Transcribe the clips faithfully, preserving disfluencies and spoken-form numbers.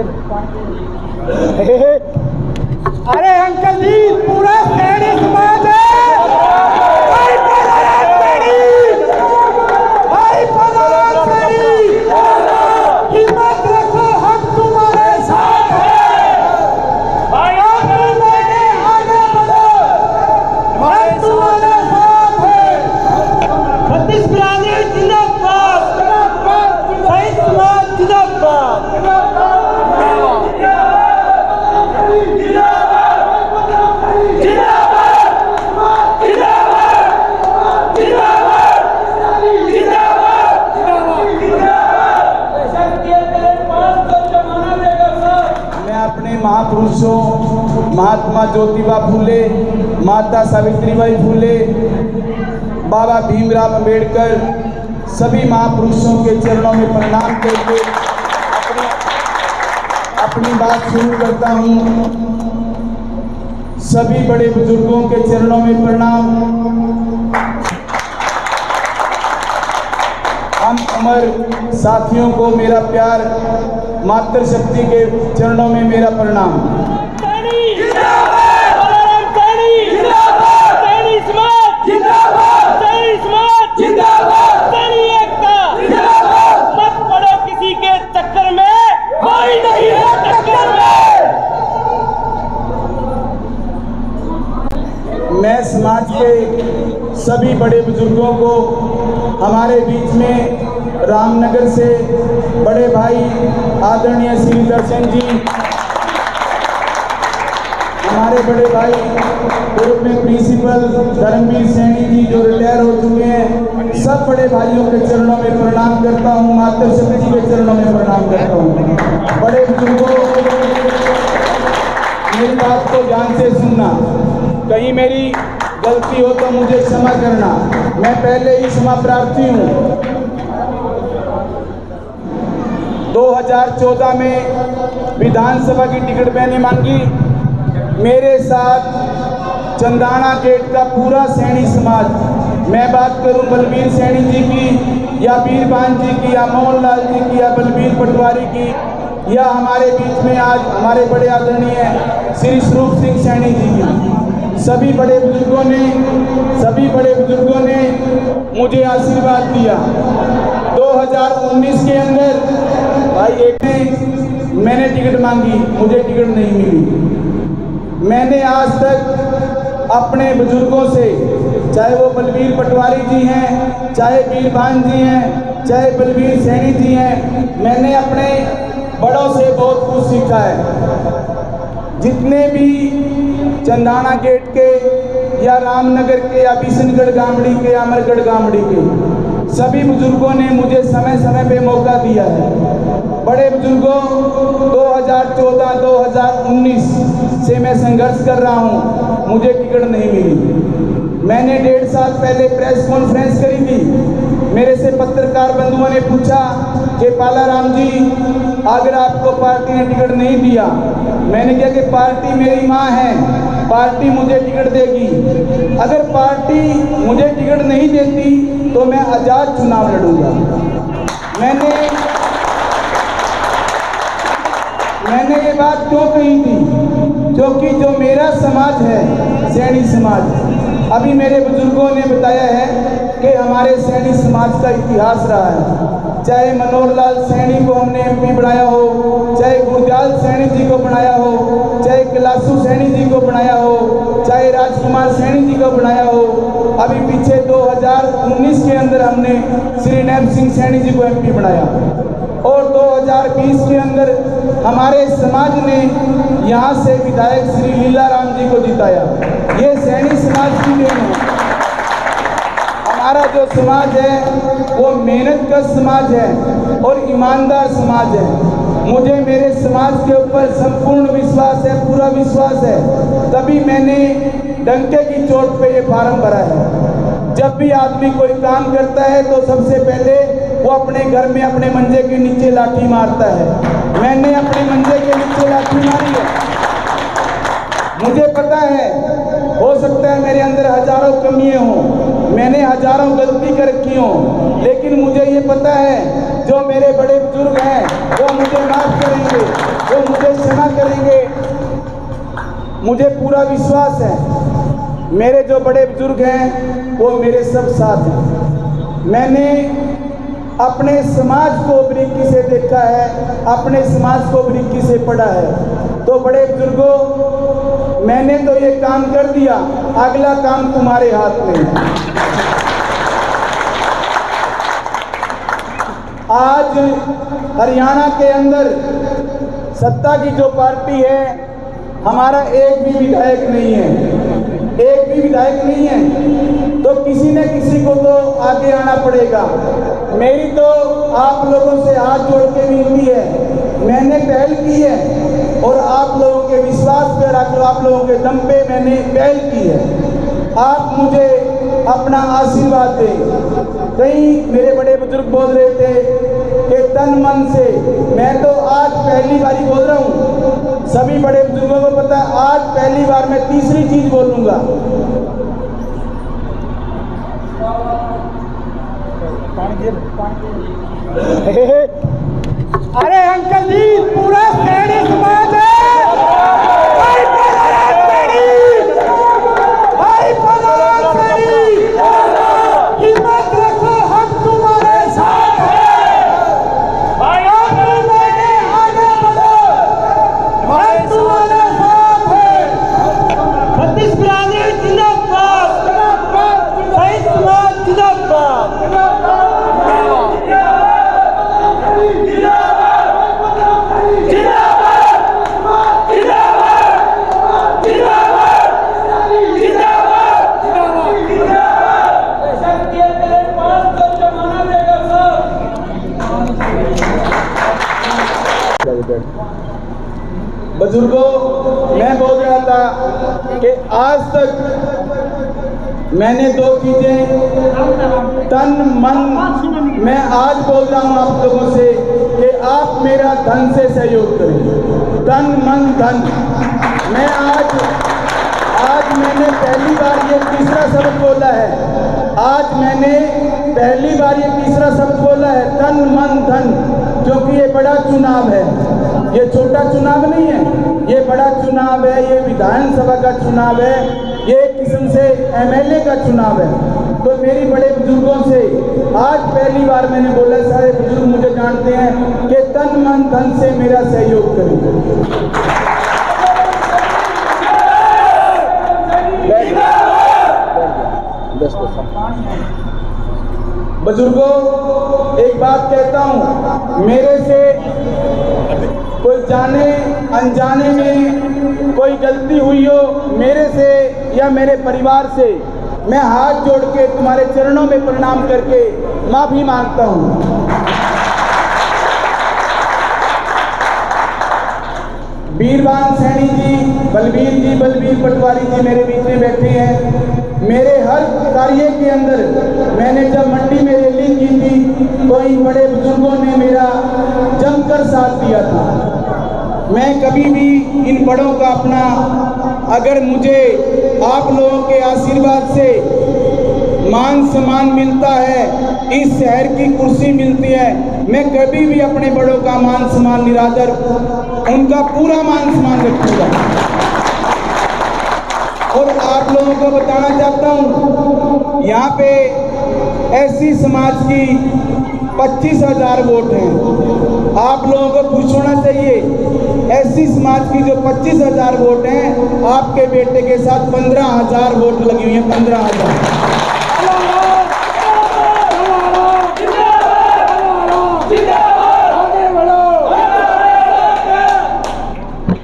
अरे अंकल जी पूरा सैणी समाज है। भाई पाला राम सैणी, भाई पाला राम सैणी, हिम्मत रखो, हम तुम्हारे साथ हैं। भाई आगे बढ़ो, हम तुम्हारे साथ हैं। छत्तीस बिरादरी जिंदाबाद, सैणी समाज जिंदाबाद। महापुरुषों महात्मा ज्योतिबा फूले, माता सावित्रीबाई फूले, बाबा भीमराव अम्बेडकर, सभी महापुरुषों के चरणों में प्रणाम करके अपनी अपनी बात शुरू करता हूँ। सभी बड़े बुजुर्गों के चरणों में प्रणाम। हम अमर साथियों को मेरा प्यार, मातृशक्ति के चरणों में मेरा प्रणाम। मत पड़ो किसी के चक्कर में, कोई नहीं है चक्कर में। मैं समाज के सभी बड़े बुजुर्गों को हमारे बीच में रामनगर से बड़े भाई आदरणीय श्री दर्शन जी, हमारे बड़े भाई पूर्व में प्रिंसिपल धर्मवीर सैनी जी जो रिटायर हो चुके हैं, सब बड़े भाइयों के चरणों में प्रणाम करता हूँ। माता सरस्वती के चरणों में प्रणाम करता हूँ। बड़े बुजुर्गों, मेरी बात को ध्यान से सुनना, कहीं मेरी गलती हो तो मुझे क्षमा करना, मैं पहले ही क्षमा प्रार्थी हूँ। दो हज़ार चौदह में विधानसभा की टिकट मैंने मांगी, मेरे साथ चंदाना गेट का पूरा सैणी समाज, मैं बात करूं बलबीर सैनी जी की या वीरभान जी की या मोहनलाल जी की या बलबीर पटवारी की, या हमारे बीच में आज हमारे बड़े आदरणीय श्री स्वरूप सिंह सैनी जी की, सभी बड़े बुजुर्गों ने सभी बड़े बुजुर्गों ने मुझे आशीर्वाद दिया। दो हज़ार उन्नीस के अंदर भाई एक ने मैंने टिकट मांगी, मुझे टिकट नहीं मिली। मैंने आज तक अपने बुजुर्गों से, चाहे वो बलबीर पटवारी जी हैं, चाहे वीरभान जी हैं, चाहे बलबीर सैनी जी हैं, मैंने अपने बड़ों से बहुत कुछ सीखा है। जितने भी चंदाना गेट के या रामनगर के या भीषणगढ़ गामड़ी के या अमरगढ़ गामडी के सभी बुजुर्गों ने मुझे समय समय पे मौका दिया है। बड़े बुजुर्गों, दो हज़ार चौदह दो हज़ार उन्नीस से मैं संघर्ष कर रहा हूँ, मुझे टिकट नहीं मिली। मैंने डेढ़ साल पहले प्रेस कॉन्फ्रेंस करी थी, मेरे से पत्रकार बंधुओं ने पूछा कि पाला राम जी अगर आपको पार्टी ने टिकट नहीं दिया, मैंने कहा कि पार्टी मेरी माँ है, पार्टी मुझे टिकट देगी। अगर पार्टी मुझे टिकट नहीं देती तो मैं आज़ाद चुनाव लड़ूंगा। मैंने मैंने ये बात क्यों कही थी, क्योंकि जो मेरा समाज है सैणी समाज, अभी मेरे बुजुर्गों ने बताया है कि हमारे सैणी समाज का इतिहास रहा है। चाहे मनोहर लाल सैनी को हमने एमपी बनाया हो, चाहे गुरद्याल सैनी जी को बनाया हो, चाहे कैलासू सैनी जी को बनाया हो, चाहे राजकुमार सैनी जी को बनाया हो, अभी पीछे दो हज़ार उन्नीस के अंदर हमने श्री नैम सिंह सैनी जी को एमपी बनाया, और दो हज़ार बीस के अंदर हमारे समाज ने यहाँ से विधायक श्री लीला राम जी को जिताया। ये सैणी समाज की देन है। हमारा जो समाज है वो मेहनत का समाज है और ईमानदार समाज है। मुझे मेरे समाज के ऊपर संपूर्ण विश्वास है, पूरा विश्वास है, तभी मैंने डंके की चोट पे ये फार्म भरा है। जब भी आदमी कोई काम करता है तो सबसे पहले वो अपने घर में अपने मंजे के नीचे लाठी मारता है। मैंने अपने मंजे के नीचे लाठी मारी है। मुझे पता है, हो सकता है मेरे अंदर हजारों कमियां हों, मैंने हजारों गलती कर रखी हों, लेकिन मुझे ये पता है जो मेरे बड़े बुजुर्ग हैं वो मुझे माफ करेंगे, वो बयान करेंगे, मुझे पूरा विश्वास है। मेरे जो बड़े बुजुर्ग हैं वो मेरे सब साथ हैं। मैंने अपने समाज को बारीकी से देखा है, अपने समाज को बारीकी से पढ़ा है। तो बड़े बुजुर्गों, मैंने तो ये काम कर दिया, अगला काम तुम्हारे हाथ में है। आज हरियाणा के अंदर सत्ता की जो पार्टी है, हमारा एक भी विधायक नहीं है, एक भी विधायक नहीं है। तो किसी न किसी को तो आगे आना पड़ेगा। मेरी तो आप लोगों से हाथ जोड़ के विनती है, मैंने पहल की है और आप लोगों के विश्वास पर, आप लोगों के दम पे मैंने पहल की है। आप मुझे अपना आशीर्वाद दें। कई मेरे बड़े बुजुर्ग बोल रहे थे कि तन मन से, मैं तो आज पहली बार बोल रहा हूँ, सभी बड़े बुजुर्गों को पता है, आज पहली बार मैं तीसरी चीज बोलूँगा। अरे अंकल जी, पूरा सैणी समाज बुजुर्गों, मैं बोल रहा था कि आज तक मैंने दो चीजें तन मन, मैं आज बोल रहा हूँ आप लोगों से कि आप मेरा धन से सहयोग करें, तन मन धन। मैं आज आज मैंने पहली बार ये तीसरा शब्द बोला है, आज मैंने पहली बार ये तीसरा शब्द बोला है, तन मन धन, क्योंकि ये बड़ा चुनाव है, ये छोटा चुनाव नहीं है, ये बड़ा चुनाव है, ये विधानसभा का चुनाव है, ये एक किस्म से एम एल ए का चुनाव है। तो मेरी बड़े बुजुर्गों से आज पहली बार मैंने बोला, सारे बुजुर्ग मुझे जानते हैं, कि तन मन धन से मेरा सहयोग करें। बुजुर्गों, एक बात कहता हूँ, मेरे से कोई जाने अनजाने में कोई गलती हुई हो, मेरे से या मेरे परिवार से, मैं हाथ जोड़ के तुम्हारे चरणों में प्रणाम करके माफी मांगता हूँ। वीरभान सैनी जी, बलबीर जी, बलबीर पटवारी जी मेरे बीच में बैठे हैं। मेरे हर कार्य के अंदर, मैंने जब मंडी में रैली की थी तो इन बड़े बुजुर्गों ने मेरा जमकर साथ दिया था। मैं कभी भी इन बड़ों का अपना, अगर मुझे आप लोगों के आशीर्वाद से मान सम्मान मिलता है, इस शहर की कुर्सी मिलती है, मैं कभी भी अपने बड़ों का मान सम्मान निरादर, उनका पूरा मान सम्मान रखूंगा। और आप लोगों को बताना चाहता हूँ, यहाँ पे एस सी समाज की पच्चीस हजार वोट हैं। आप लोगों को खुश होना चाहिए, एस सी समाज की जो पच्चीस हजार वोट हैं, आपके बेटे के साथ पंद्रह हजार वोट लगी हुई है, पंद्रह हजार।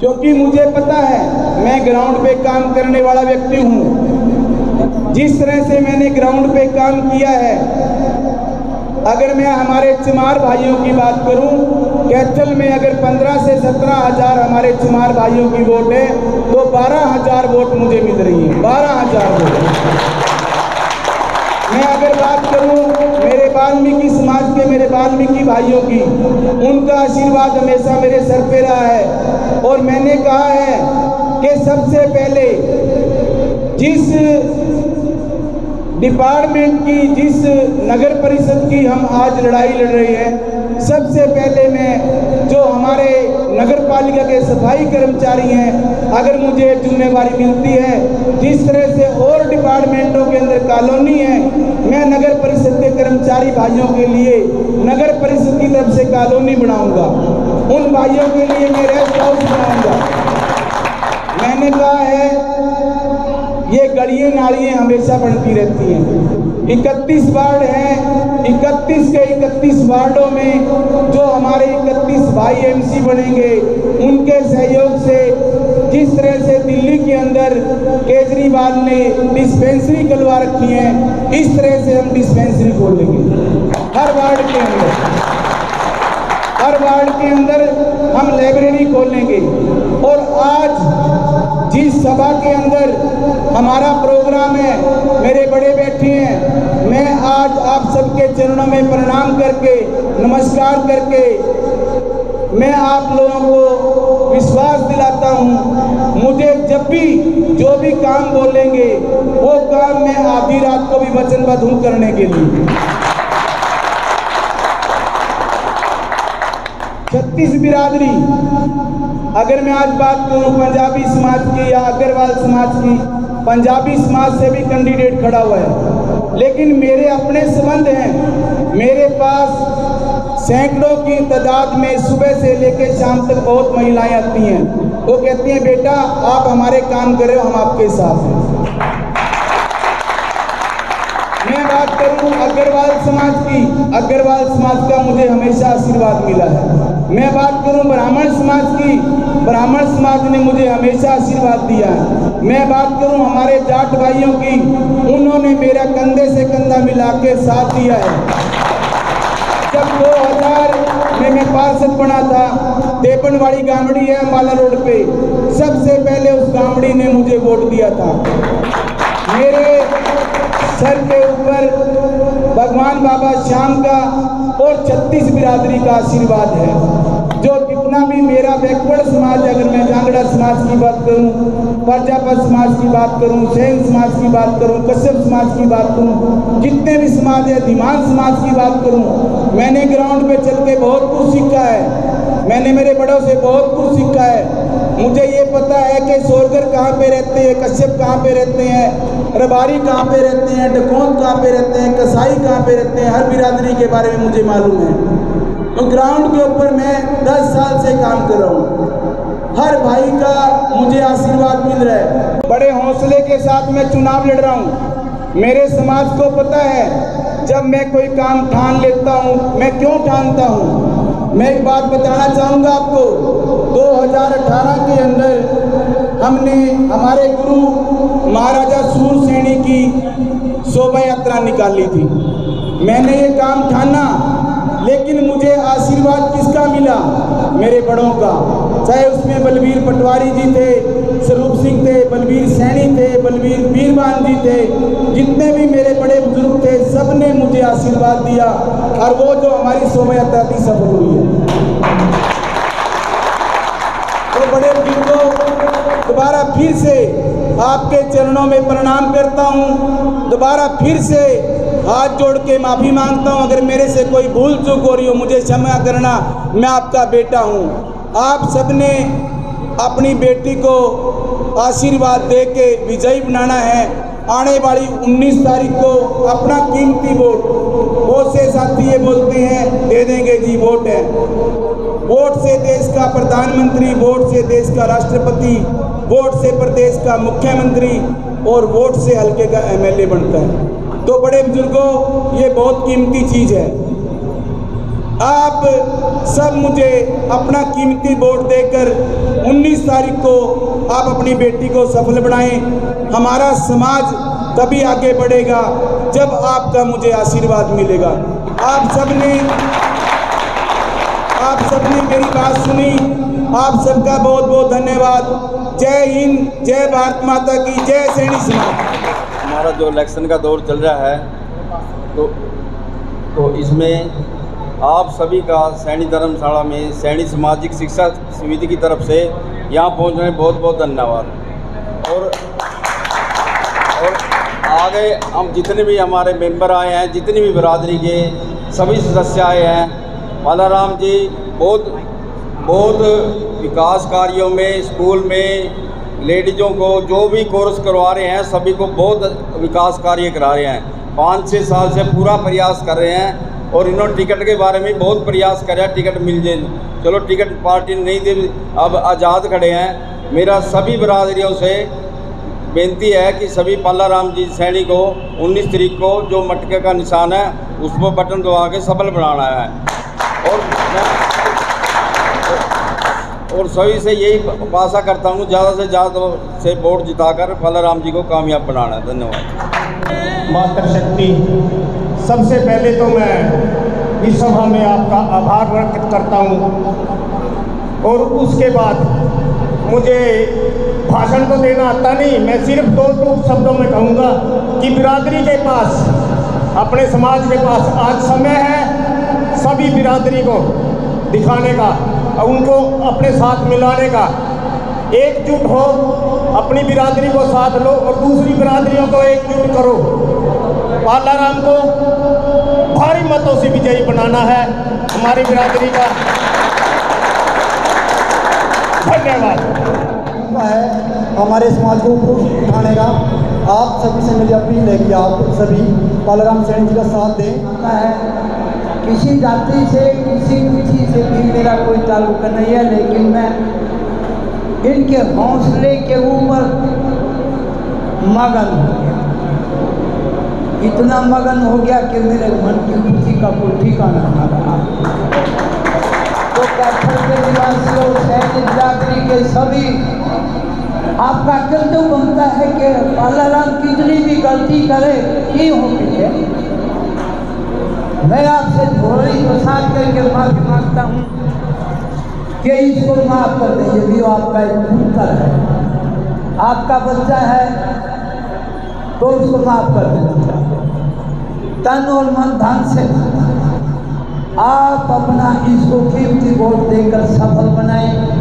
क्योंकि मुझे पता है, मैं ग्राउंड पे काम करने वाला व्यक्ति हूँ, जिस तरह से मैंने ग्राउंड पे काम किया है। अगर मैं हमारे चमार भाइयों की बात करूँ, कैथल में अगर पंद्रह से सत्रह हजार हमारे चमार भाइयों की वोट है, तो बारह हजार वोट मुझे मिल रही है, बारह हजार वोट। मैं अगर बात करूं मेरे वाल्मीकि समाज के, मेरे वाल्मीकि भाइयों की, उनका आशीर्वाद हमेशा मेरे सर पे रहा है। और मैंने कहा है कि सबसे पहले जिस डिपार्टमेंट की, जिस नगर परिषद की हम आज लड़ाई लड़ रहे हैं, सबसे पहले मैं जो हमारे नगर पालिका के सफाई कर्मचारी हैं, अगर मुझे जिम्मेवारी मिलती है जिस तरह से और डिपार्टमेंटों के अंदर कॉलोनी है, मैं नगर परिषद के कर्मचारी भाइयों के लिए नगर परिषद की तरफ से कॉलोनी बनाऊंगा, उन भाइयों के लिए मैं रेस्ट हाउस बनाऊंगा। मैंने कहा है ये गलियां नालियाँ हमेशा बढ़ती रहती हैं, इकतीस वार्ड हैं, इकतीस के इकतीस वार्डों में जो हमारे इकतीस भाई एमसी बनेंगे उनके सहयोग से जिस तरह से दिल्ली के अंदर केजरीवाल ने डिस्पेंसरी खुलवा रखी है, इस तरह से हम डिस्पेंसरी खोलेंगे। हर वार्ड के अंदर हर वार्ड के अंदर हम लाइब्रेरी खोलेंगे। और आज जिस सभा के अंदर हमारा प्रोग्राम है, मेरे बड़े बैठे हैं, मैं आज आप सबके चरणों में प्रणाम करके नमस्कार करके मैं आप लोगों को विश्वास दिलाता हूं, मुझे जब भी जो भी काम बोलेंगे वो काम मैं आधी रात को भी वचनबद्ध हूँ करने के लिए। छत्तीस बिरादरी, अगर मैं आज बात करूं पंजाबी समाज की या अग्रवाल समाज की, पंजाबी समाज से भी कैंडिडेट खड़ा हुआ है, लेकिन मेरे अपने संबंध हैं, मेरे पास सैकड़ों की तादाद में सुबह से लेकर शाम तक बहुत महिलाएं आती हैं, वो कहती हैं बेटा आप हमारे काम करें, हम आपके साथ हैं। मैं बात करूं अग्रवाल समाज की, अग्रवाल समाज का मुझे हमेशा आशीर्वाद मिला है। मैं बात करूं ब्राह्मण समाज की, ब्राह्मण समाज ने मुझे हमेशा आशीर्वाद दिया है। मैं बात करूं हमारे जाट भाइयों की, उन्होंने मेरा कंधे से कंधा मिला के साथ दिया है। जब दो हजार में मैं पार्षद बना था, देपणवाड़ी गामड़ी है माला रोड पे, सबसे पहले उस गामड़ी ने मुझे वोट दिया था। मेरे सर के ऊपर भगवान बाबा श्याम का और छत्तीस बिरादरी का आशीर्वाद है, जो कितना भी मेरा बैकवर्ड समाज, अगर मैं जांगड़ा समाज की बात करूं, प्रजापत समाज की बात करूं, सैन समाज की बात करूं, कश्यप समाज की बात करूं, जितने भी समाज है, धीमान समाज की बात करूं, मैंने ग्राउंड पे चल के बहुत कुछ सीखा है, मैंने मेरे बड़ों से बहुत कुछ सीखा है। मुझे ये पता है कि सोरगर कहाँ पे रहते हैं, कश्यप कहाँ पे रहते हैं, रबारी कहाँ पे रहते हैं, डकौत कहाँ पे रहते हैं, कसाई कहाँ पे रहते हैं, हर बिरादरी के बारे में मुझे मालूम है। तो ग्राउंड के ऊपर मैं दस साल से काम कर रहा हूँ, हर भाई का मुझे आशीर्वाद मिल रहा है। बड़े हौसले के साथ मैं चुनाव लड़ रहा हूँ, मेरे समाज को पता है जब मैं कोई काम ठान लेता हूँ, मैं क्यों ठानता हूँ। मैं एक बात बताना चाहूँगा आपको, दो हजार अठारह के अंदर हमने हमारे गुरु महाराजा सूर सैनी की शोभा यात्रा निकाली थी, मैंने ये काम ठाना, लेकिन मुझे आशीर्वाद किसका मिला, मेरे बड़ों का, चाहे उसमें बलबीर पटवारी जी थे, स्वरूप सिंह थे, बलबीर सैनी थे, बलबीर वीरभान जी थे, जितने भी मेरे बड़े बुजुर्ग थे, सब ने मुझे आशीर्वाद दिया और वो जो हमारी शोभा यात्रा थी सफल हुई है। तो बड़े बुजुर्गों, दोबारा फिर से आपके चरणों में प्रणाम करता हूँ, दोबारा फिर से हाथ जोड़ के माफ़ी मांगता हूं, अगर मेरे से कोई भूल चूक हो रही हो मुझे क्षमा करना, मैं आपका बेटा हूं। आप सबने अपनी बेटी को आशीर्वाद दे के विजयी बनाना है। आने वाली उन्नीस तारीख को अपना कीमती वोट, वोट से साथी ये बोलते हैं दे देंगे जी, वोट है, वोट से देश का प्रधानमंत्री, वोट से देश का राष्ट्रपति, वोट से प्रदेश का मुख्यमंत्री और वोट से हल्के का एम एल ए बनता है। तो बड़े बुजुर्गों, ये बहुत कीमती चीज़ है, आप सब मुझे अपना कीमती वोट देकर उन्नीस तारीख को आप अपनी बेटी को सफल बनाएं। हमारा समाज तभी आगे बढ़ेगा जब आपका मुझे आशीर्वाद मिलेगा। आप सबने आप सबने मेरी बात सुनी, आप सबका बहुत बहुत धन्यवाद। जय हिंद, जय भारत माता की जय। सैणी समाज, हमारा जो इलेक्शन का दौर चल रहा है तो तो इसमें आप सभी का सैणी धर्मशाला में सैणी सामाजिक शिक्षा समिति की तरफ से यहाँ पहुँचने बहुत बहुत धन्यवाद। और और आगे हम जितने भी हमारे मेंबर आए हैं, जितनी भी बिरादरी के सभी सदस्य आए हैं, पाला राम जी बहुत बहुत विकास कार्यों में, स्कूल में लेडीज़ों को जो भी कोर्स करवा रहे हैं सभी को बहुत विकास कार्य करा रहे हैं। पाँच छः साल से पूरा प्रयास कर रहे हैं और इन्होंने टिकट के बारे में बहुत प्रयास कराया, टिकट मिल जाए, चलो टिकट पार्टी नहीं दी, अब आज़ाद खड़े हैं। मेरा सभी बरादरियों से बेनती है कि सभी पाला राम जी सैणी को उन्नीस तारीख को जो मटके का निशान है उसको बटन दबा के सफल बनाना है। और और सभी से यही आशा करता हूँ ज़्यादा से ज़्यादा से वोट जिताकर पाला राम जी को कामयाब बनाना है। धन्यवाद। मातृ शक्ति, सबसे पहले तो मैं इस सभा में आपका आभार व्यक्त करता हूँ। और उसके बाद मुझे भाषण तो देना आता नहीं, मैं सिर्फ दो दो शब्दों में कहूँगा कि बिरादरी के पास, अपने समाज के पास आज समय है सभी बिरादरी को दिखाने का और उनको अपने साथ मिलाने का। एकजुट हो, अपनी बिरादरी को साथ लो और दूसरी बिरादरियों को एकजुट करो। पालाराम को भारी मतों से विजयी बनाना है हमारी बिरादरी का। धन्यवाद। है हमारे समाज को ऊपर उठाने का। आप सभी से मेरी अपील है कि आप सभी पालाराम सैनी जी का साथ दें। आता है किसी जाति से, किसी किसी से भी मेरा कोई ताल्लुक नहीं है, लेकिन मैं इनके हौसले के ऊपर मगन हो गया, इतना मगन हो गया कि मेरे मन की खुशी का कोई ठिकाना न रहा। तो कैथल के निवासियों, सैनी जागरी के सभी, आपका कर्तव्य बनता है कि पालाराम कितनी भी गलती करे की होती है, मैं आपसे थोड़ी प्रसाद करके माफी मांगता हूँ कि इसको माफ कर दें। यदि आपका एक पुत्र है, आपका बच्चा है, तो उसको माफ कर देना तन और मन धन से। आप अपना इसको कीमती वोट देकर सफल बनाएं।